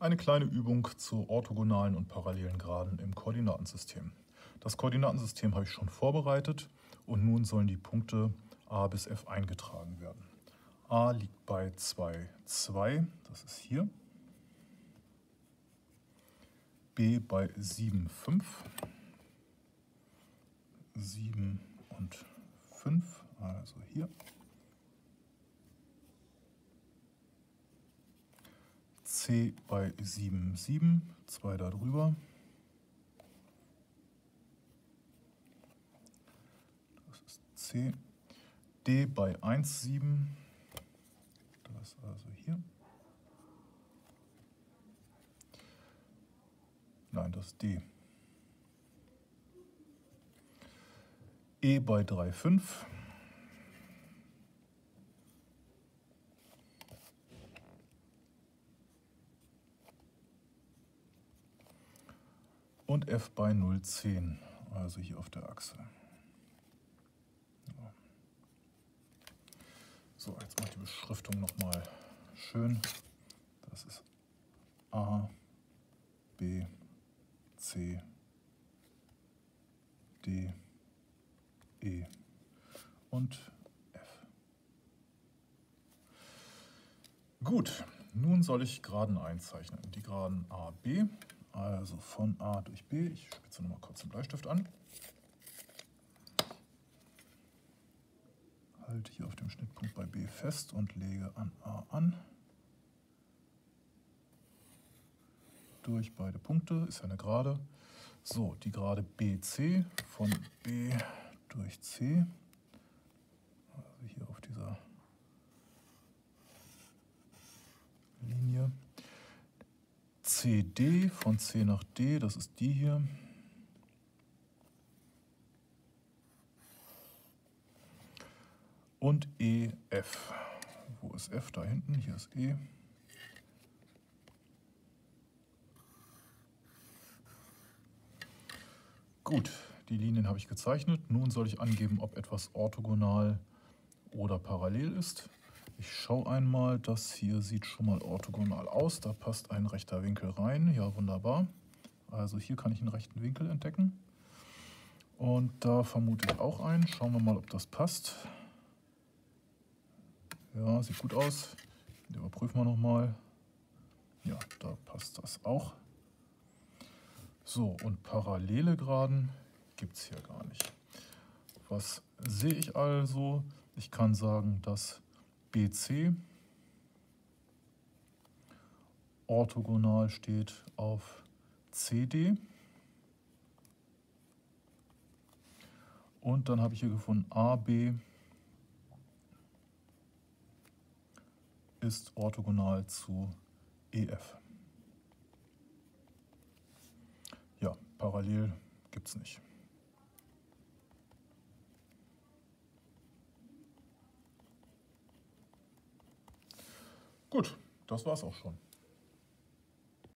Eine kleine Übung zu orthogonalen und parallelen Geraden im Koordinatensystem. Das Koordinatensystem habe ich schon vorbereitet und nun sollen die Punkte A bis F eingetragen werden. A liegt bei 2, 2, das ist hier. B bei 7, 5. 7 und 5, also hier. C bei 7, 7, 2 darüber. Das ist C. D bei 1, 7, das also hier. Nein, das ist D. E bei 3, 5. Und F bei 0,10, also hier auf der Achse. So, jetzt mache ich die Beschriftung nochmal schön. Das ist A, B, C, D, E und F. Gut, nun soll ich Geraden einzeichnen. Die Geraden A, B. Also von A durch B. Ich spitze nochmal kurz den Bleistift an. Halte hier auf dem Schnittpunkt bei B fest und lege an A an. Durch beide Punkte ist ja eine Gerade. So, die Gerade BC von B durch C. Also hier auf dieser Linie. CD von C nach D, das ist die hier. Und EF. Wo ist F? Da hinten, hier ist E. Gut, die Linien habe ich gezeichnet. Nun soll ich angeben, ob etwas orthogonal oder parallel ist. Ich schaue einmal, das hier sieht schon mal orthogonal aus, da passt ein rechter Winkel rein, ja wunderbar. Also hier kann ich einen rechten Winkel entdecken und da vermute ich auch einen. Schauen wir mal, ob das passt. Ja, sieht gut aus, überprüfen wir nochmal. Ja, da passt das auch. So, und parallele Geraden gibt es hier gar nicht. Was sehe ich also? Ich kann sagen, dass BC orthogonal steht auf CD und dann habe ich hier gefunden, AB ist orthogonal zu EF. Ja, parallel gibt es nicht. Gut, das war's auch schon.